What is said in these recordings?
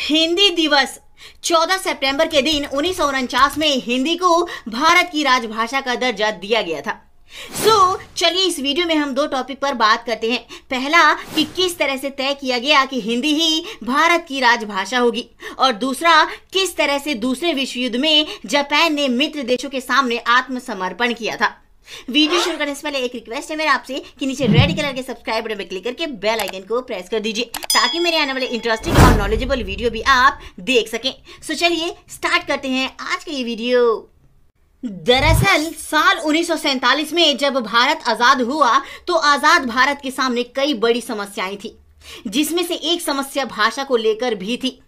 हिंदी दिवस 14 सितंबर के दिन 1949 में हिंदी को भारत की राजभाषा का दर्जा दिया गया था। चलिए इस वीडियो में हम दो टॉपिक पर बात करते हैं। पहला कि किस तरह से तय किया गया कि हिंदी ही भारत की राजभाषा होगी, और दूसरा किस तरह से दूसरे विश्व युद्ध में जापान ने मित्र देशों के सामने आत्मसमर्पण किया था। वीडियो शुरू करने से पहले एक रिक्वेस्ट है मेरा आपसे कि नीचे रेड कलर के सब्सक्राइब बटन पर क्लिक करके बेल आइकन को प्रेस कर दीजिए, ताकि मेरे आने वाले इंटरेस्टिंग और नॉलेजेबल वीडियो भी आप देख सकें। चलिए स्टार्ट करते हैं आज का ये वीडियो। दरअसल साल 1947 में जब भारत आजाद हुआ तो आजाद भारत के सामने कई बड़ी समस्याएं थी, जिसमें से एक समस्या भाषा को लेकर भी थी।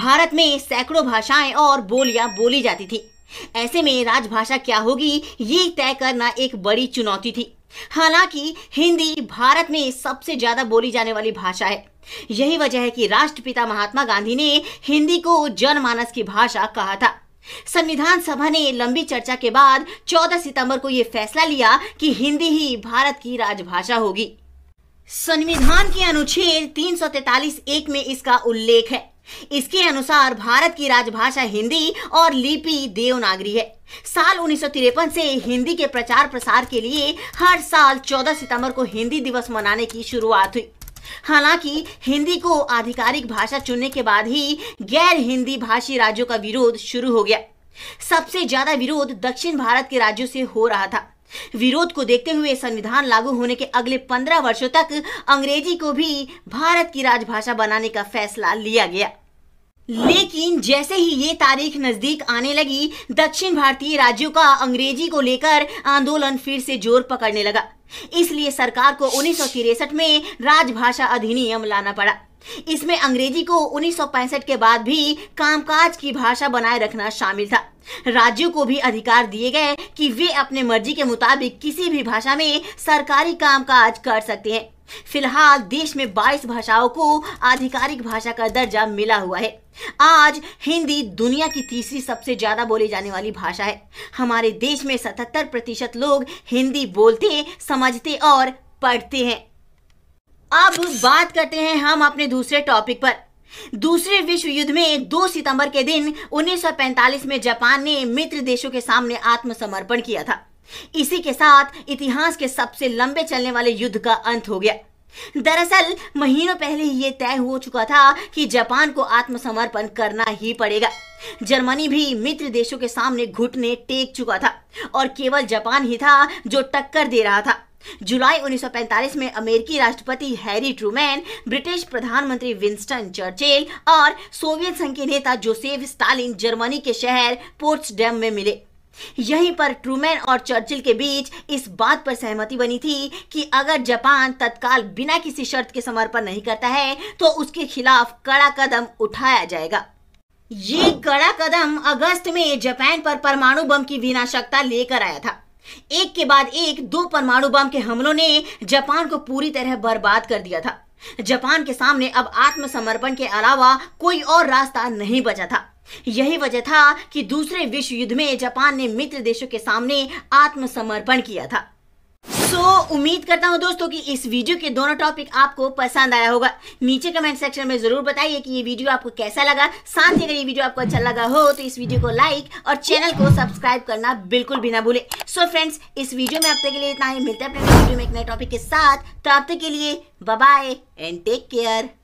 भारत में सैकड़ों भाषाएं और बोलियां बोली जाती थी। ऐसे में राजभाषा क्या होगी ये तय करना एक बड़ी चुनौती थी। हालांकि हिंदी भारत में सबसे ज्यादा बोली जाने वाली भाषा है। यही वजह है कि राष्ट्रपिता महात्मा गांधी ने हिंदी को जनमानस की भाषा कहा था। संविधान सभा ने लंबी चर्चा के बाद 14 सितंबर को यह फैसला लिया कि हिंदी ही भारत की राजभाषा होगी। संविधान के अनुच्छेद 343(1) में इसका उल्लेख है। इसके अनुसार भारत की राजभाषा हिंदी और लिपि देवनागरी है। साल 1953 से हिंदी के प्रचार प्रसार के लिए हर साल 14 सितंबर को हिंदी दिवस मनाने की शुरुआत हुई। हालांकि हिंदी को आधिकारिक भाषा चुनने के बाद ही गैर हिंदी भाषी राज्यों का विरोध शुरू हो गया। सबसे ज्यादा विरोध दक्षिण भारत के राज्यों से हो रहा था। विरोध को देखते हुए संविधान लागू होने के अगले 15 वर्षों तक अंग्रेजी को भी भारत की राजभाषा बनाने का फैसला लिया गया। लेकिन जैसे ही ये तारीख नजदीक आने लगी, दक्षिण भारतीय राज्यों का अंग्रेजी को लेकर आंदोलन फिर से जोर पकड़ने लगा। इसलिए सरकार को 1963 में राजभाषा अधिनियम लाना पड़ा। इसमें अंग्रेजी को 1965 के बाद भी कामकाज की भाषा बनाए रखना शामिल था। राज्यों को भी अधिकार दिए गए कि वे अपने मर्जी के मुताबिक किसी भी भाषा में सरकारी कामकाज कर सकते हैं। फिलहाल देश में 22 भाषाओं को आधिकारिक भाषा का दर्जा मिला हुआ है। आज हिंदी दुनिया की तीसरी सबसे ज्यादा बोली जाने वाली भाषा है। हमारे देश में 77% लोग हिंदी बोलते, समझते और पढ़ते हैं। अब बात करते हैं हम अपने दूसरे टॉपिक पर। दूसरे विश्व युद्ध में 2 सितंबर के दिन 1945 में जापान ने मित्र देशों के सामने आत्मसमर्पण किया था। इसी के साथ इतिहास के सबसे लंबे चलने वाले युद्ध का अंत हो गया। दरअसल महीनों पहले ही ये तय हो चुका था कि जापान को आत्मसमर्पण करना ही पड़ेगा। जर्मनी भी मित्र देशों के सामने घुटने टेक चुका था और केवल जापान ही था जो टक्कर दे रहा था। जुलाई 1945 में अमेरिकी राष्ट्रपति हैरी ट्रूमैन, ब्रिटिश प्रधानमंत्री विंस्टन चर्चिल और सोवियत संघ के नेता जोसेफ स्टालिन जर्मनी के शहर पॉट्सडैम में मिले। यहीं पर ट्रूमैन और चर्चिल के बीच इस बात पर सहमति बनी थी कि अगर जापान तत्काल बिना किसी शर्त के समर्पण नहीं करता है तो उसके खिलाफ कड़ा कदम उठाया जाएगा। ये कड़ा कदम अगस्त में जापान पर परमाणु बम की विनाशकता लेकर आया था। एक के बाद एक 2 परमाणु बम के हमलों ने जापान को पूरी तरह बर्बाद कर दिया था। जापान के सामने अब आत्मसमर्पण के अलावा कोई और रास्ता नहीं बचा था। यही वजह था कि दूसरे विश्व युद्ध में जापान ने मित्र देशों के सामने आत्मसमर्पण किया था। उम्मीद करता हूं दोस्तों कि इस वीडियो के दोनों टॉपिक आपको पसंद आया होगा। नीचे कमेंट सेक्शन में जरूर बताइए कि ये वीडियो आपको कैसा लगा। साथ ही अगर ये वीडियो आपको अच्छा लगा हो तो इस वीडियो को लाइक और चैनल को सब्सक्राइब करना बिल्कुल भी ना भूले। फ्रेंड्स, इस वीडियो में अब तक के लिए इतना ही। मिलते हैं अपने वीडियो में एक नए टॉपिक के साथ। तो अब तक के लिए bye bye and take care.